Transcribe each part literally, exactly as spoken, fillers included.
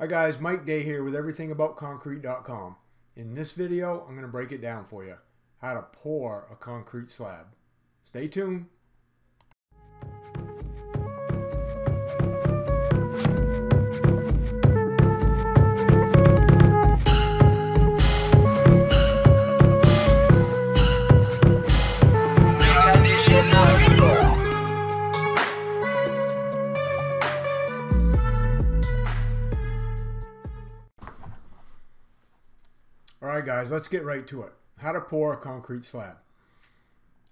Hi guys, Mike Day here with Everything About Concrete dot com. In this video, I'm going to break it down for you. How to pour a concrete slab. Stay tuned. Alright guys, let's get right to it. How to pour a concrete slab.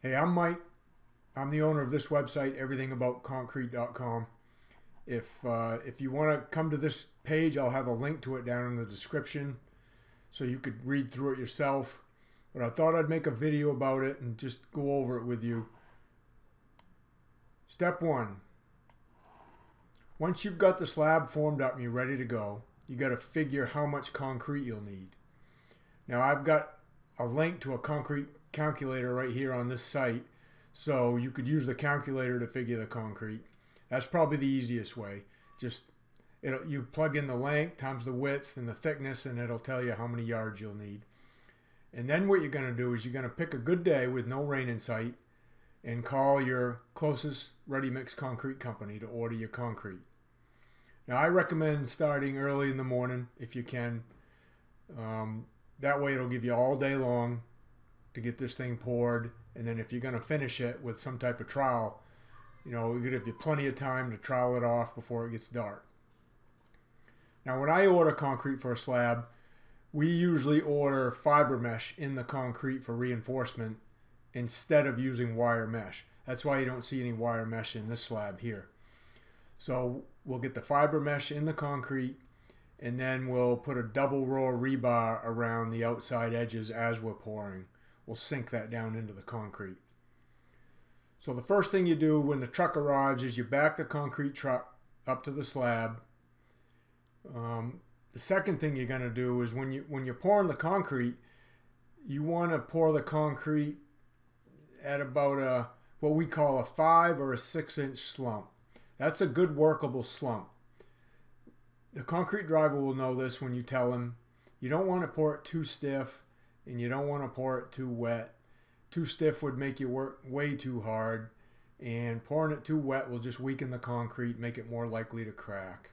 Hey, I'm Mike. I'm the owner of this website, Everything About Concrete dot com. If, uh, if you want to come to this page, I'll have a link to it down in the description so you could read through it yourself. But I thought I'd make a video about it and just go over it with you. Step one. Once you've got the slab formed up and you're ready to go, you got to figure how much concrete you'll need. Now I've got a link to a concrete calculator right here on this site, so you could use the calculator to figure the concrete. That's probably the easiest way. Just it'll, you plug in the length times the width and the thickness, and it'll tell you how many yards you'll need. And then what you're going to do is you're going to pick a good day with no rain in sight and call your closest Ready Mix concrete company to order your concrete. Now I recommend starting early in the morning if you can. Um, That way it'll give you all day long to get this thing poured, and then if you're going to finish it with some type of trowel, you know, it could give you plenty of time to trowel it off before it gets dark. Now when I order concrete for a slab, we usually order fiber mesh in the concrete for reinforcement instead of using wire mesh. That's why you don't see any wire mesh in this slab here. So we'll get the fiber mesh in the concrete, and then we'll put a double row of rebar around the outside edges as we're pouring. We'll sink that down into the concrete. So the first thing you do when the truck arrives is you back the concrete truck up to the slab. Um, the second thing you're going to do is when, you, when you're pouring the concrete, you want to pour the concrete at about a, what we call a five or a six inch slump. That's a good workable slump. The concrete driver will know this when you tell him. You don't want to pour it too stiff, and you don't want to pour it too wet. Too stiff would make you work way too hard, and pouring it too wet will just weaken the concrete, make it more likely to crack.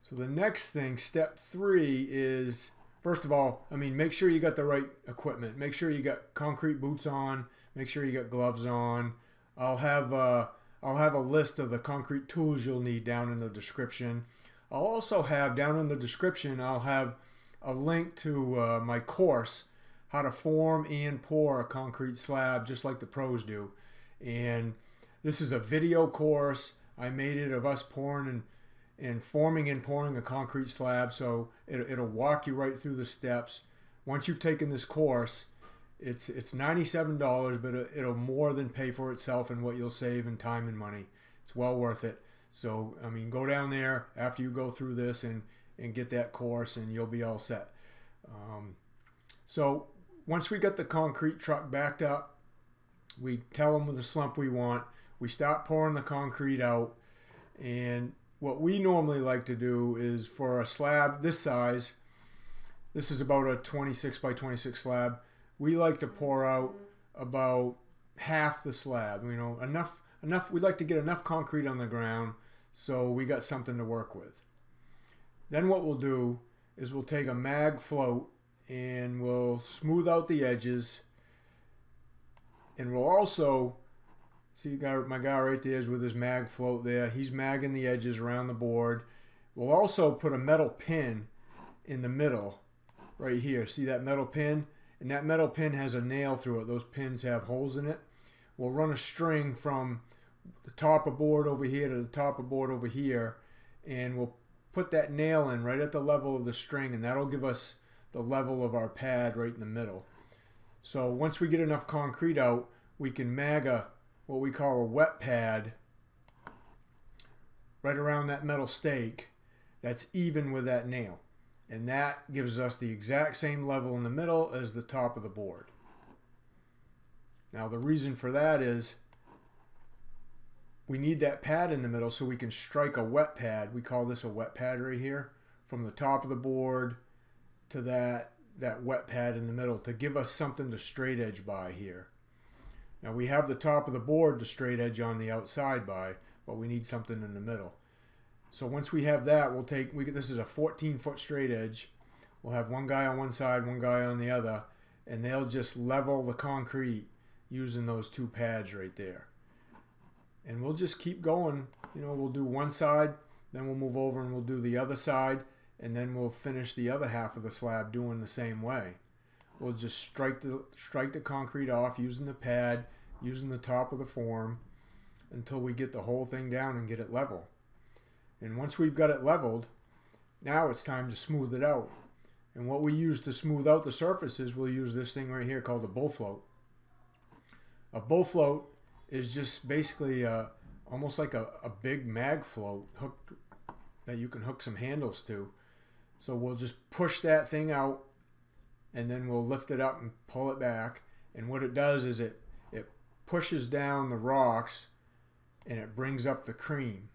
So the next thing, step three, is first of all, I mean, make sure you got the right equipment. Make sure you got concrete boots on. Make sure you got gloves on. I'll have a I'll have a list of the concrete tools you'll need down in the description. I'll also have, down in the description, I'll have a link to uh, my course, how to form and pour a concrete slab, just like the pros do. And this is a video course. I made it of us pouring and, and forming and pouring a concrete slab, so it, it'll walk you right through the steps. Once you've taken this course, It's, it's ninety-seven dollars, but it'll more than pay for itself and what you'll save in time and money. It's well worth it. So, I mean, go down there after you go through this and, and get that course, and you'll be all set. Um, so once we get the concrete truck backed up, we tell them the slump we want. We start pouring the concrete out. And what we normally like to do is for a slab this size, this is about a twenty-six by twenty-six slab, we like to pour out about half the slab. You know, enough, enough. We like to get enough concrete on the ground so we got something to work with. Then what we'll do is we'll take a mag float and we'll smooth out the edges. And we'll also, see my guy right there is with his mag float there. He's magging the edges around the board. We'll also put a metal pin in the middle right here. See that metal pin? And that metal pin has a nail through it. Those pins have holes in it. We'll run a string from the top of board over here to the top of board over here, and we'll put that nail in right at the level of the string, and that'll give us the level of our pad right in the middle. So once we get enough concrete out, we can mag a, what we call a wet pad right around that metal stake that's even with that nail. And that gives us the exact same level in the middle as the top of the board. Now the reason for that is we need that pad in the middle so we can strike a wet pad. We call this a wet pad right here, from the top of the board to that that wet pad in the middle, to give us something to straight edge by here. Now we have the top of the board to straight edge on the outside by, but we need something in the middle. So once we have that, we'll take, we this is a fourteen foot straight edge. We'll have one guy on one side, one guy on the other, and they'll just level the concrete using those two pads right there. And we'll just keep going. You know, we'll do one side, then we'll move over and we'll do the other side, and then we'll finish the other half of the slab doing the same way. We'll just strike the, strike the concrete off using the pad, using the top of the form, until we get the whole thing down and get it level. And once we've got it leveled, now it's time to smooth it out. And what we use to smooth out the surfaces, we'll use this thing right here called a bow float. A bow float is just basically a, almost like a, a big mag float hooked, that you can hook some handles to. So we'll just push that thing out, and then we'll lift it up and pull it back. And what it does is it, it pushes down the rocks and it brings up the cream.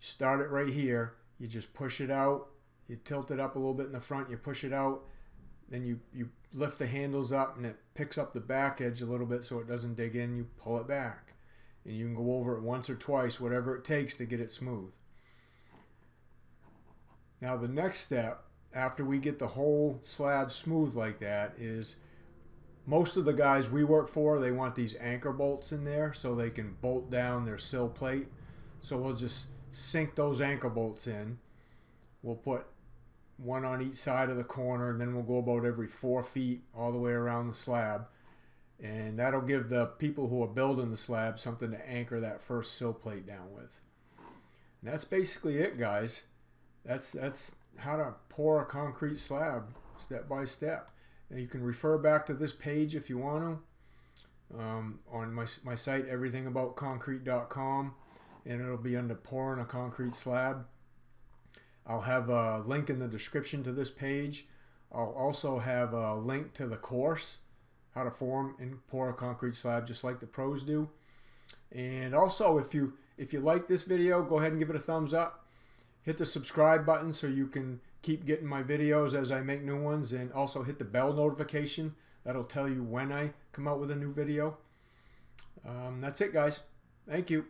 Start it right here. You just push it out. You tilt it up a little bit in the front. You push it out. Then you, you lift the handles up and it picks up the back edge a little bit so it doesn't dig in. You pull it back. And you can go over it once or twice, whatever it takes to get it smooth. Now the next step, after we get the whole slab smooth like that, is most of the guys we work for, they want these anchor bolts in there so they can bolt down their sill plate. So we'll just sink those anchor bolts in. We'll put one on each side of the corner, and then we'll go about every four feet all the way around the slab. And that'll give the people who are building the slab something to anchor that first sill plate down with. And that's basically it, guys. That's, that's how to pour a concrete slab step by step. And you can refer back to this page if you want to um, on my, my site, everything about concrete dot com, and it'll be under pouring a concrete slab. I'll have a link in the description to this page. I'll also have a link to the course, how to form and pour a concrete slab just like the pros do. And also, if you if you like this video, go ahead and give it a thumbs up. Hit the subscribe button so you can keep getting my videos as I make new ones, and also hit the bell notification. That'll tell you when I come out with a new video. Um, that's it, guys. Thank you.